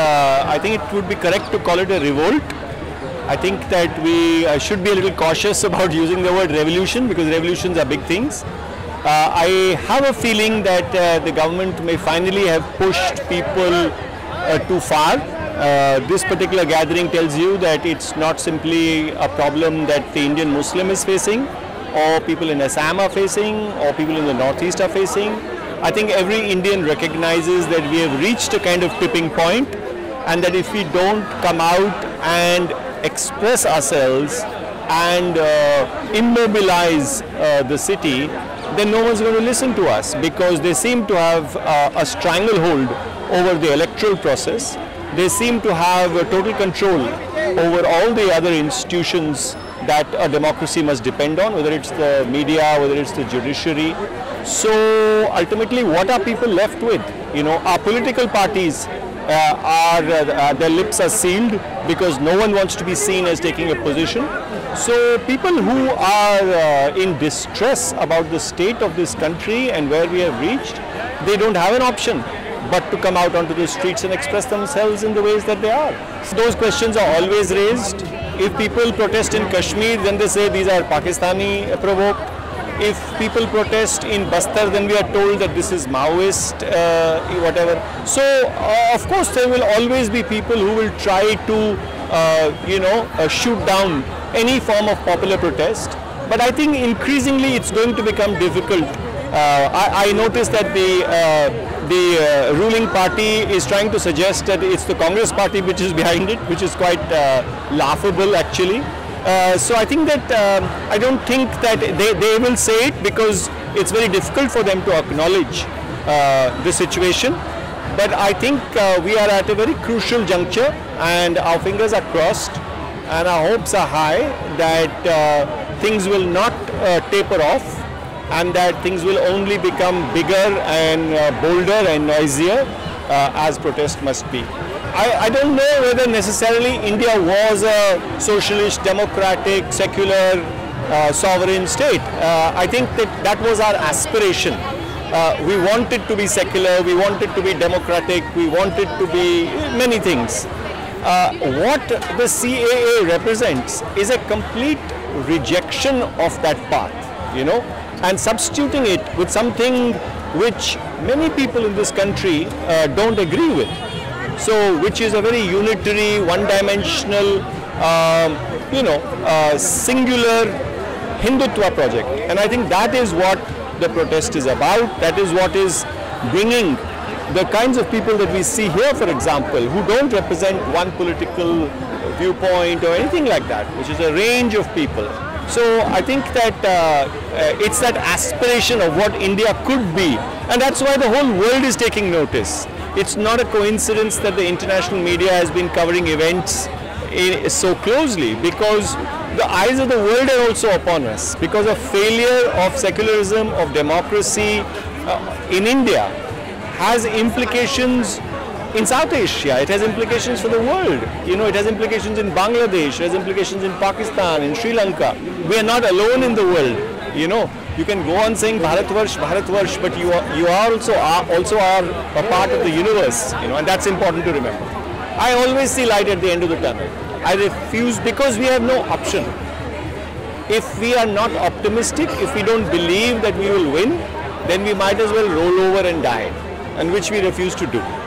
I think it would be correct to call it a revolt. I think that we should be a little cautious about using the word revolution, because revolutions are big things. I have a feeling that the government may finally have pushed people too far. This particular gathering tells you that it's not simply a problem that the Indian Muslim is facing, or people in Assam are facing, or people in the Northeast are facing. I think every Indian recognizes that we have reached a kind of tipping point, and that if we don't come out and express ourselves and immobilize the city, then no one's going to listen to us, because they seem to have a stranglehold over the electoral process. They seem to have total control over all the other institutions that a democracy must depend on, whether it's the media, whether it's the judiciary. So ultimately, what are people left with? You know, our political parties their lips are sealed, because no one wants to be seen as taking a position. So people who are in distress about the state of this country and where we have reached, they don't have an option but to come out onto the streets and express themselves in the ways that they are. So those questions are always raised. If people protest in Kashmir, then they say these are Pakistani provoked. If people protest in Bastar, then we are told that this is Maoist, whatever. So, of course, there will always be people who will try to, shoot down any form of popular protest. But I think increasingly it's going to become difficult. I noticed that the ruling party is trying to suggest that it's the Congress party which is behind it, which is quite laughable, actually. So I think that I don't think that they will say it, because it's very difficult for them to acknowledge the situation. But I think we are at a very crucial juncture, and our fingers are crossed and our hopes are high that things will not taper off, and that things will only become bigger and bolder and noisier as protest must be. I don't know whether necessarily India was a socialist, democratic, secular, sovereign state. I think that was our aspiration. We wanted to be secular, we wanted to be democratic, we wanted to be many things. What the CAA represents is a complete rejection of that path, you know, and substituting it with something which many people in this country don't agree with. So, which is a very unitary, one-dimensional, singular Hindutva project. And I think that is what the protest is about. That is what is bringing the kinds of people that we see here, for example, who don't represent one political viewpoint or anything like that, which is a range of people. So, I think that it's that aspiration of what India could be. And that's why the whole world is taking notice. It's not a coincidence that the international media has been covering events so closely, because the eyes of the world are also upon us because of failure of secularism, of democracy in India has implications in South Asia. It has implications for the world. You know, it has implications in Bangladesh, it has implications in Pakistan, in Sri Lanka. We are not alone in the world, you know. You can go on saying Bharatvarsh, Bharatvarsh, but you are also a part of the universe, you know, and that's important to remember. I always see light at the end of the tunnel. I refuse, because we have no option. If we are not optimistic, if we don't believe that we will win, then we might as well roll over and die, and which we refuse to do.